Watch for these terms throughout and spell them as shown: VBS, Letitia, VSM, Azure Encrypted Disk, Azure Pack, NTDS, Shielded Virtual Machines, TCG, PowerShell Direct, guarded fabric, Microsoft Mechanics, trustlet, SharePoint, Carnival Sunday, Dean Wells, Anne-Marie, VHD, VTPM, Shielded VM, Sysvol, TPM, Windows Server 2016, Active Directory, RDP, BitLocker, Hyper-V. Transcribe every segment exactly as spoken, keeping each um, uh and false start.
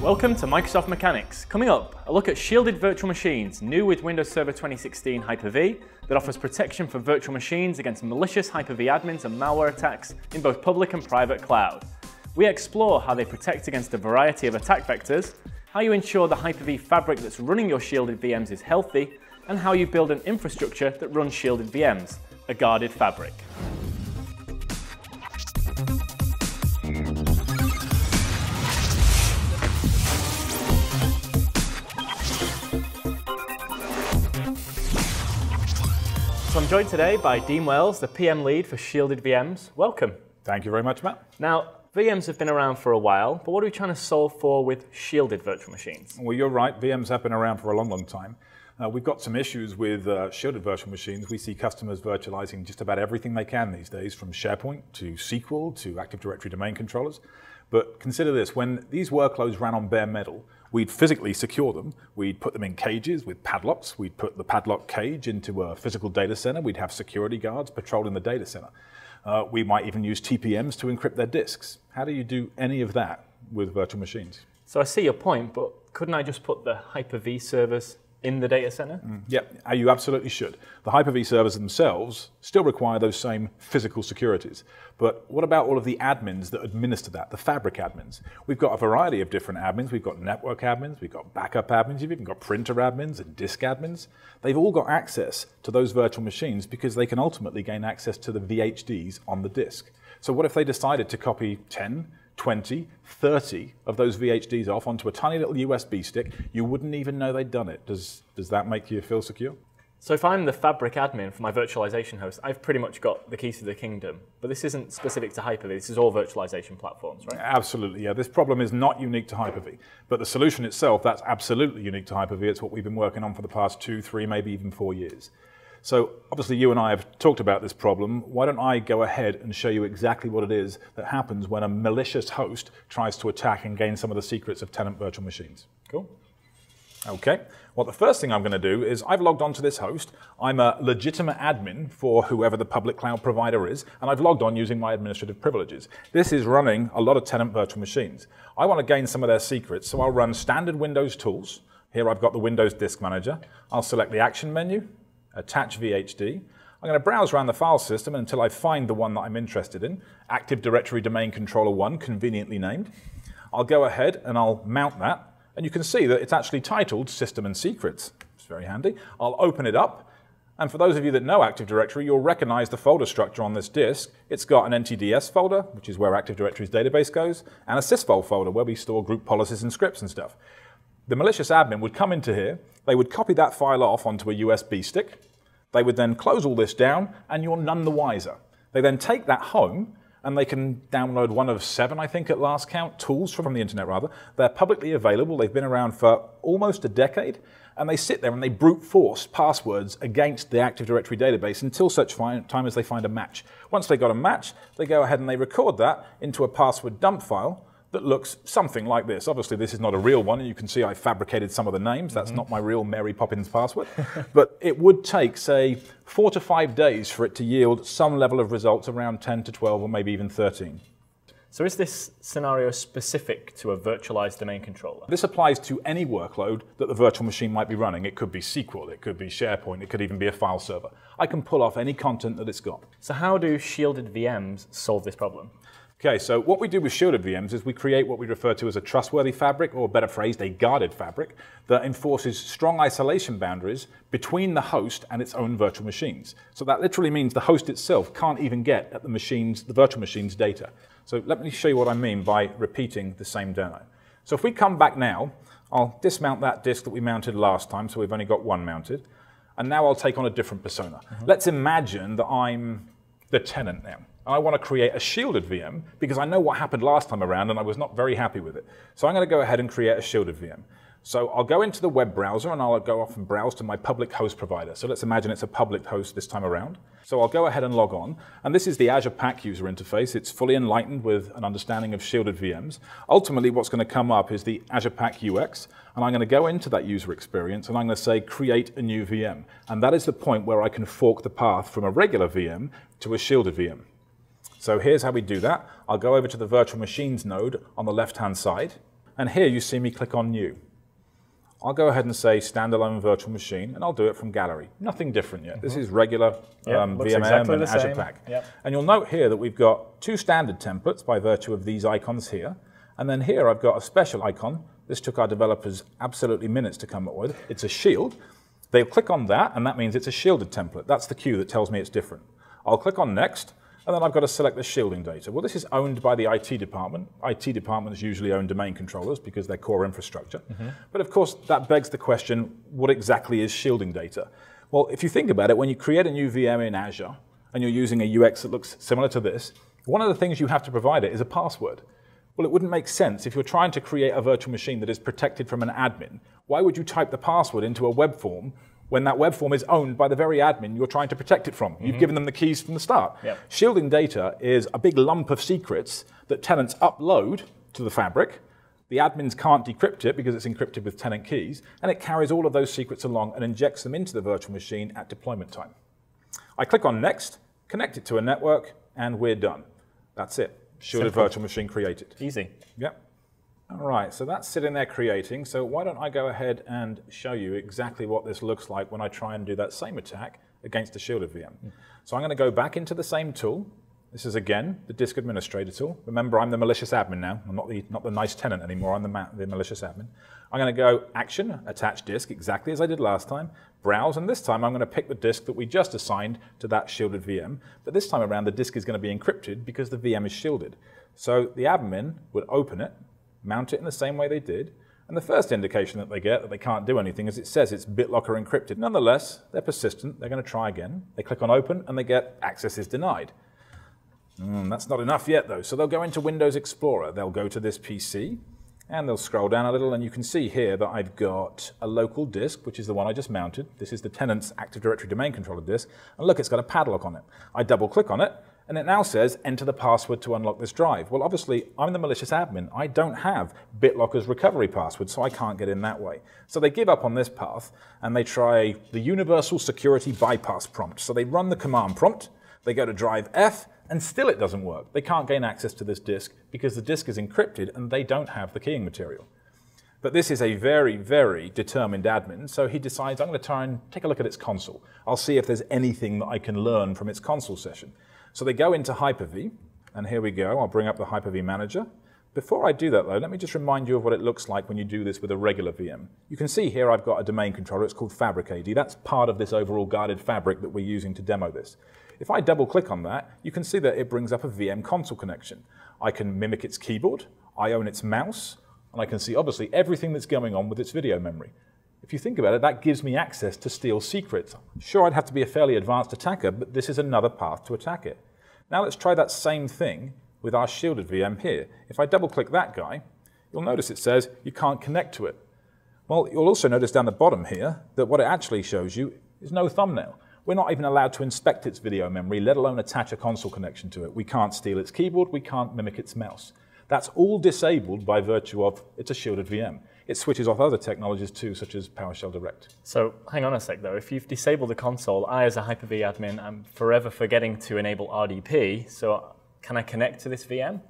Welcome to Microsoft Mechanics. Coming up, a look at Shielded Virtual Machines, new with Windows Server twenty sixteen Hyper-V, that offers protection for virtual machines against malicious Hyper-V admins and malware attacks in both public and private cloud. We explore how they protect against a variety of attack vectors, how you ensure the Hyper-V fabric that's running your shielded V Ms is healthy, and how you build an infrastructure that runs shielded V Ms, a guarded fabric. So I'm joined today by Dean Wells, the P M lead for Shielded V Ms. Welcome. Thank you very much, Matt. Now, V Ms have been around for a while, but what are we trying to solve for with Shielded Virtual Machines? Well, you're right. V Ms have been around for a long, long time. Uh, we've got some issues with uh, Shielded Virtual Machines. We see customers virtualizing just about everything they can these days, from SharePoint to S Q L to Active Directory domain controllers. But consider this, when these workloads ran on bare metal, we'd physically secure them. We'd put them in cages with padlocks. We'd put the padlock cage into a physical data center. We'd have security guards patrolling the data center. Uh, we might even use T P Ms to encrypt their disks. How do you do any of that with virtual machines? So I see your point, but couldn't I just put the Hyper-V servers in the data center? Mm, yeah, you absolutely should. The Hyper-V servers themselves still require those same physical securities. But what about all of the admins that administer that, the fabric admins? We've got a variety of different admins. We've got network admins, we've got backup admins, you've even got printer admins and disk admins. They've all got access to those virtual machines because they can ultimately gain access to the V H Ds on the disk. So what if they decided to copy ten, twenty, thirty of those V H Ds off onto a tiny little U S B stick? You wouldn't even know they'd done it. Does, does that make you feel secure? So if I'm the fabric admin for my virtualization host, I've pretty much got the keys to the kingdom. But this isn't specific to Hyper-V. This is all virtualization platforms, right? Absolutely, yeah. This problem is not unique to Hyper-V. But the solution itself, that's absolutely unique to Hyper-V. It's what we've been working on for the past two, three, maybe even four years. So obviously you and I have talked about this problem. Why don't I go ahead and show you exactly what it is that happens when a malicious host tries to attack and gain some of the secrets of tenant virtual machines. Cool. Okay. Well, the first thing I'm going to do is I've logged onto this host. I'm a legitimate admin for whoever the public cloud provider is, and I've logged on using my administrative privileges. This is running a lot of tenant virtual machines. I want to gain some of their secrets, so I'll run standard Windows tools. Here I've got the Windows Disk Manager. I'll select the action menu, attach V H D. I'm going to browse around the file system until I find the one that I'm interested in, Active Directory Domain Controller one, conveniently named. I'll go ahead and I'll mount that, and you can see that it's actually titled System and Secrets. It's very handy. I'll open it up, and for those of you that know Active Directory, you'll recognize the folder structure on this disk. It's got an N T D S folder, which is where Active Directory's database goes, and a Sysvol folder, where we store group policies and scripts and stuff. The malicious admin would come into here, they would copy that file off onto a U S B stick, they would then close all this down, and you're none the wiser. They then take that home, and they can download one of seven, I think at last count, tools from the internet rather. They're publicly available, they've been around for almost a decade, and they sit there and they brute force passwords against the Active Directory database until such time as they find a match. Once they've got a match, they go ahead and they record that into a password dump file, that looks something like this. Obviously, this is not a real one, and you can see I fabricated some of the names. That's mm-hmm. not my real Mary Poppins password. But it would take, say, four to five days for it to yield some level of results around ten to twelve or maybe even thirteen. So is this scenario specific to a virtualized domain controller? This applies to any workload that the virtual machine might be running. It could be S Q L, it could be SharePoint, it could even be a file server. I can pull off any content that it's got. So how do shielded V Ms solve this problem? Okay, so what we do with shielded V Ms is we create what we refer to as a trustworthy fabric, or better phrased, a guarded fabric, that enforces strong isolation boundaries between the host and its own virtual machines. So that literally means the host itself can't even get at the machines, the virtual machine's data. So let me show you what I mean by repeating the same demo. So if we come back now, I'll dismount that disk that we mounted last time, so we've only got one mounted, and now I'll take on a different persona. Mm-hmm. Let's imagine that I'm the tenant now. I want to create a shielded V M because I know what happened last time around and I was not very happy with it. So I'm going to go ahead and create a shielded V M. So I'll go into the web browser and I'll go off and browse to my public host provider. So let's imagine it's a public host this time around. So I'll go ahead and log on. And this is the Azure Pack user interface. It's fully enlightened with an understanding of shielded V Ms. Ultimately, what's going to come up is the Azure Pack U X. And I'm going to go into that user experience and I'm going to say, create a new V M. And that is the point where I can fork the path from a regular V M to a shielded V M. So here's how we do that. I'll go over to the virtual machines node on the left-hand side. And here you see me click on New. I'll go ahead and say Standalone Virtual Machine, and I'll do it from Gallery. Nothing different yet. Mm-hmm. This is regular um, yep, V M M exactly and Azure Pack. Yep. And you'll note here that we've got two standard templates by virtue of these icons here. And then here I've got a special icon. This took our developers absolutely minutes to come up with. It's a shield. They'll click on that, and that means it's a shielded template. That's the cue that tells me it's different. I'll click on Next, and then I've got to select the shielding data. Well, this is owned by the I T department. I T departments usually own domain controllers because they're core infrastructure. Mm-hmm. But of course, that begs the question, what exactly is shielding data? Well, if you think about it, when you create a new V M in Azure, and you're using a U X that looks similar to this, one of the things you have to provide it is a password. Well, it wouldn't make sense if you're trying to create a virtual machine that is protected from an admin. Why would you type the password into a web form when that web form is owned by the very admin you're trying to protect it from? Mm-hmm. You've given them the keys from the start. Yep. Shielding data is a big lump of secrets that tenants upload to the fabric. The admins can't decrypt it because it's encrypted with tenant keys, and it carries all of those secrets along and injects them into the virtual machine at deployment time. I click on Next, connect it to a network, and we're done. That's it. Shielded virtual machine created. Easy. Yep. All right, so that's sitting there creating. So why don't I go ahead and show you exactly what this looks like when I try and do that same attack against a shielded V M. Mm. So I'm going to go back into the same tool. This is, again, the disk administrator tool. Remember, I'm the malicious admin now. I'm not the, not the nice tenant anymore. I'm the, ma the malicious admin. I'm going to go Action, Attach Disk, exactly as I did last time. Browse, and this time I'm going to pick the disk that we just assigned to that shielded V M. But this time around, the disk is going to be encrypted because the V M is shielded. So the admin would open it, mount it in the same way they did, and the first indication that they get that they can't do anything is it says it's BitLocker encrypted. Nonetheless, they're persistent. They're going to try again. They click on Open, and they get Access is Denied. Mm, that's not enough yet, though. So they'll go into Windows Explorer. They'll go to this P C, and they'll scroll down a little, and you can see here that I've got a local disk, which is the one I just mounted. This is the tenant's Active Directory domain controller disk, and look, it's got a padlock on it. I double-click on it, and it now says, enter the password to unlock this drive. Well, obviously, I'm the malicious admin. I don't have BitLocker's recovery password, so I can't get in that way. So they give up on this path, and they try the universal security bypass prompt. So they run the command prompt, they go to drive F, and still it doesn't work. They can't gain access to this disk because the disk is encrypted and they don't have the keying material. But this is a very, very determined admin, so he decides, I'm going to try and take a look at its console. I'll see if there's anything that I can learn from its console session. So they go into Hyper-V, and here we go. I'll bring up the Hyper-V manager. Before I do that, though, let me just remind you of what it looks like when you do this with a regular V M. You can see here I've got a domain controller. It's called Fabric A D. That's part of this overall guarded fabric that we're using to demo this. If I double-click on that, you can see that it brings up a V M console connection. I can mimic its keyboard, I own its mouse, and I can see, obviously, everything that's going on with its video memory. If you think about it, that gives me access to steal secrets. Sure, I'd have to be a fairly advanced attacker, but this is another path to attack it. Now let's try that same thing with our shielded V M here. If I double-click that guy, you'll notice it says you can't connect to it. Well, you'll also notice down the bottom here that what it actually shows you is no thumbnail. We're not even allowed to inspect its video memory, let alone attach a console connection to it. We can't steal its keyboard, we can't mimic its mouse. That's all disabled by virtue of it's a shielded V M. It switches off other technologies too, such as PowerShell Direct. So hang on a sec though, if you've disabled the console, I as a Hyper-V admin, I'm forever forgetting to enable R D P, so can I connect to this V M?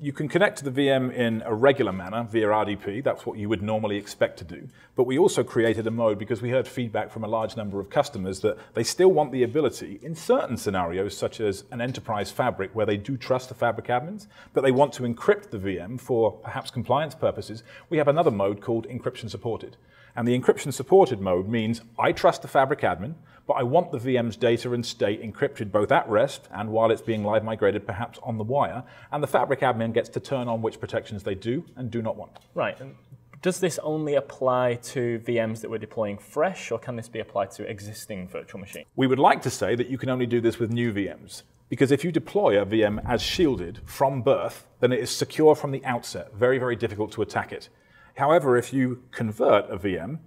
You can connect to the V M in a regular manner via R D P. That's what you would normally expect to do. But we also created a mode because we heard feedback from a large number of customers that they still want the ability in certain scenarios, such as an enterprise fabric where they do trust the fabric admins, but they want to encrypt the V M for perhaps compliance purposes. We have another mode called encryption supported. And the encryption supported mode means I trust the fabric admin, but I want the V M's data and state encrypted both at rest and while it's being live migrated perhaps on the wire, and the fabric admin gets to turn on which protections they do and do not want. Right, and does this only apply to V Ms that we're deploying fresh, or can this be applied to existing virtual machines? We would like to say that you can only do this with new V Ms, because if you deploy a V M as shielded from birth, then it is secure from the outset, very, very difficult to attack it. However, if you convert a V M,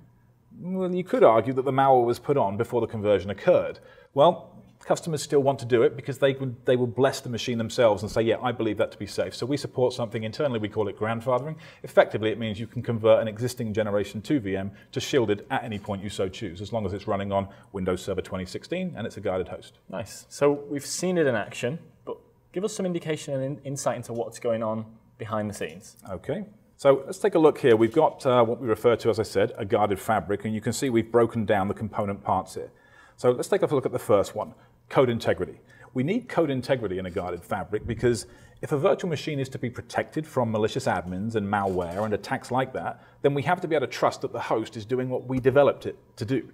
well, you could argue that the malware was put on before the conversion occurred. Well, customers still want to do it because they, they will bless the machine themselves and say, yeah, I believe that to be safe. So we support something internally, we call it grandfathering. Effectively, it means you can convert an existing Generation two V M to shielded at any point you so choose, as long as it's running on Windows Server twenty sixteen and it's a guarded host. Nice. So we've seen it in action, but give us some indication and insight into what's going on behind the scenes. Okay. So let's take a look here. We've got uh, what we refer to, as I said, a guarded fabric, and you can see we've broken down the component parts here. So let's take a look at the first one, code integrity. We need code integrity in a guarded fabric because if a virtual machine is to be protected from malicious admins and malware and attacks like that, then we have to be able to trust that the host is doing what we developed it to do.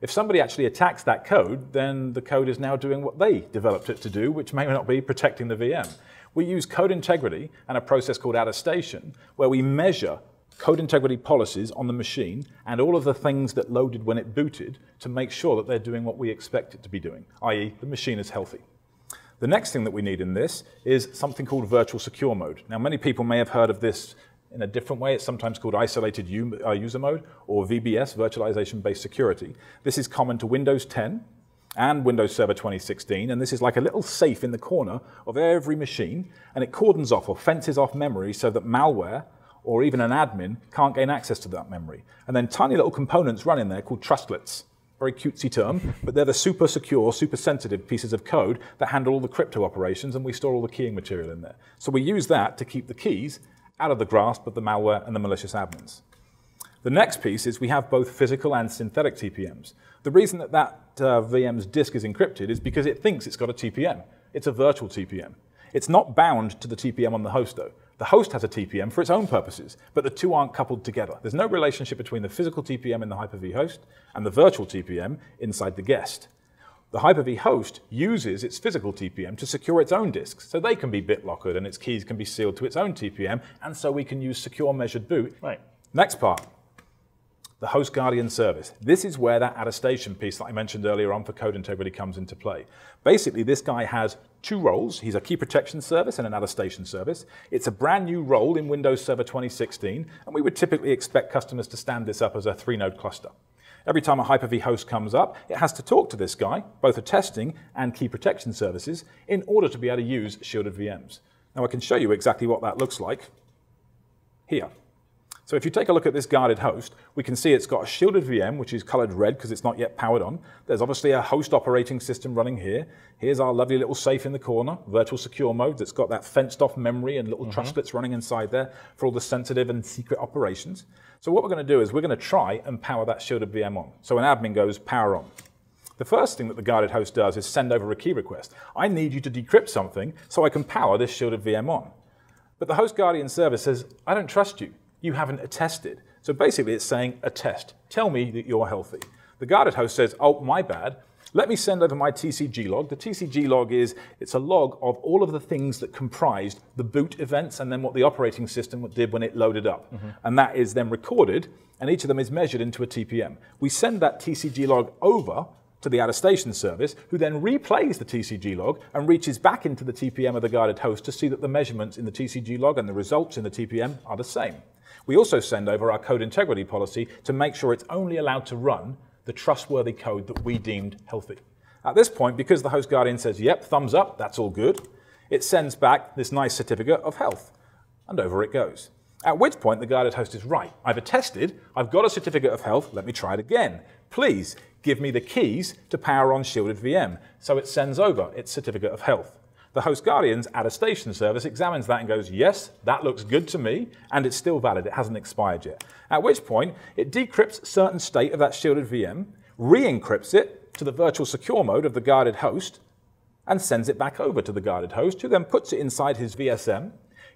If somebody actually attacks that code, then the code is now doing what they developed it to do, which may not be protecting the V M. We use code integrity and a process called attestation, where we measure code integrity policies on the machine and all of the things that loaded when it booted to make sure that they're doing what we expect it to be doing, i e the machine is healthy. The next thing that we need in this is something called virtual secure mode. Now, many people may have heard of this in a different way. It's sometimes called isolated user mode or V B S, virtualization-based security. This is common to Windows ten and Windows Server twenty sixteen, and this is like a little safe in the corner of every machine, and it cordons off or fences off memory so that malware or even an admin can't gain access to that memory. And then tiny little components run in there called trustlets. Very cutesy term, but they're the super secure, super sensitive pieces of code that handle all the crypto operations, and we store all the keying material in there. So we use that to keep the keys out of the grasp of the malware and the malicious admins. The next piece is we have both physical and synthetic T P Ms. The reason that that uh, V M's disk is encrypted is because it thinks it's got a T P M. It's a virtual T P M. It's not bound to the T P M on the host, though. The host has a T P M for its own purposes, but the two aren't coupled together. There's no relationship between the physical T P M in the Hyper-V host and the virtual T P M inside the guest. The Hyper-V host uses its physical T P M to secure its own disks, so they can be BitLockered and its keys can be sealed to its own T P M, and so we can use secure measured boot. Right. Next part, the host guardian service. This is where that attestation piece that I mentioned earlier on for code integrity comes into play. Basically, this guy has two roles. He's a key protection service and an attestation service. It's a brand new role in Windows Server twenty sixteen, and we would typically expect customers to stand this up as a three-node cluster. Every time a Hyper-V host comes up, it has to talk to this guy, both a testing and key protection services, in order to be able to use shielded V Ms. Now, I can show you exactly what that looks like here. So if you take a look at this guarded host, we can see it's got a shielded V M, which is colored red because it's not yet powered on. There's obviously a host operating system running here. Here's our lovely little safe in the corner, virtual secure mode, that's got that fenced off memory and little mm-hmm. trustlets running inside there for all the sensitive and secret operations. So what we're going to do is we're going to try and power that shielded V M on. So an admin goes power on. The first thing that the guarded host does is send over a key request. I need you to decrypt something so I can power this shielded V M on. But the host guardian service says, I don't trust you. You haven't attested. So basically it's saying, attest. Tell me that you're healthy. The guarded host says, oh, my bad. Let me send over my T C G log. The T C G log is, it's a log of all of the things that comprised the boot events and then what the operating system did when it loaded up. Mm-hmm. And that is then recorded, and each of them is measured into a T P M. We send that T C G log over to the attestation service, who then replays the T C G log and reaches back into the T P M of the guarded host to see that the measurements in the T C G log and the results in the T P M are the same. We also send over our code integrity policy to make sure it's only allowed to run the trustworthy code that we deemed healthy. At this point, because the host guardian says, yep, thumbs up, that's all good, it sends back this nice certificate of health, and over it goes. At which point, the guarded host is right. I've attested, I've got a certificate of health, let me try it again. Please give me the keys to power on shielded V M. So it sends over its certificate of health. The host guardian's attestation service examines that and goes, yes, that looks good to me, and it's still valid, it hasn't expired yet. At which point, it decrypts certain state of that shielded V M, re-encrypts it to the virtual secure mode of the guarded host, and sends it back over to the guarded host, who then puts it inside his V S M,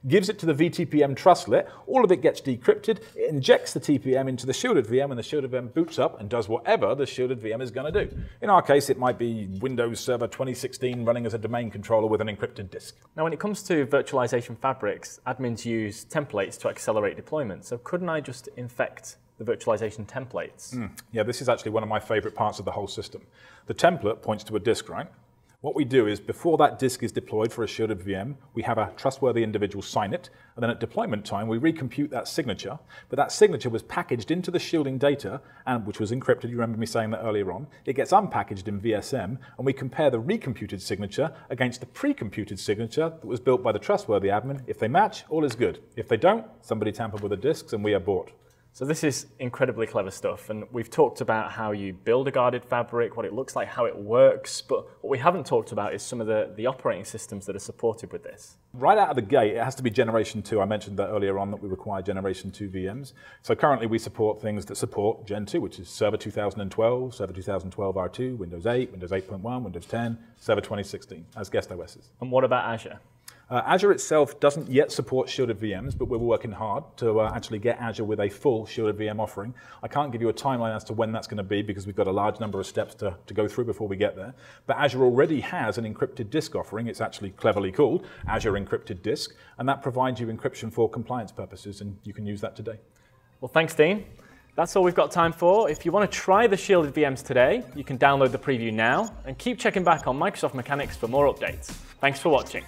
gives it to the V T P M trustlet, all of it gets decrypted, it injects the T P M into the shielded V M, and the shielded V M boots up and does whatever the shielded V M is going to do. In our case, it might be Windows Server twenty sixteen running as a domain controller with an encrypted disk. Now, when it comes to virtualization fabrics, admins use templates to accelerate deployment, so couldn't I just infect the virtualization templates? Mm. Yeah, this is actually one of my favorite parts of the whole system. The template points to a disk, right? What we do is, before that disk is deployed for a shielded V M, we have a trustworthy individual sign it, and then at deployment time, we recompute that signature, but that signature was packaged into the shielding data, and which was encrypted, you remember me saying that earlier on. It gets unpackaged in V S M, and we compare the recomputed signature against the pre-computed signature that was built by the trustworthy admin. If they match, all is good. If they don't, somebody tampered with the disks, and we abort. So this is incredibly clever stuff, and we've talked about how you build a guarded fabric, what it looks like, how it works, but what we haven't talked about is some of the, the operating systems that are supported with this. Right out of the gate, it has to be generation two. I mentioned that earlier on that we require generation two V Ms. So currently we support things that support gen two, which is Server two thousand twelve, Server two thousand twelve R two, Windows eight, Windows eight point one, Windows ten, Server twenty sixteen as guest O Ss. And what about Azure? Uh, Azure itself doesn't yet support shielded V Ms, but we're working hard to uh, actually get Azure with a full shielded V M offering. I can't give you a timeline as to when that's going to be because we've got a large number of steps to, to go through before we get there. But Azure already has an encrypted disk offering. It's actually cleverly called Azure Encrypted Disk, and that provides you encryption for compliance purposes, and you can use that today. Well, thanks, Dean. That's all we've got time for. If you want to try the shielded V Ms today, you can download the preview now, and keep checking back on Microsoft Mechanics for more updates. Thanks for watching.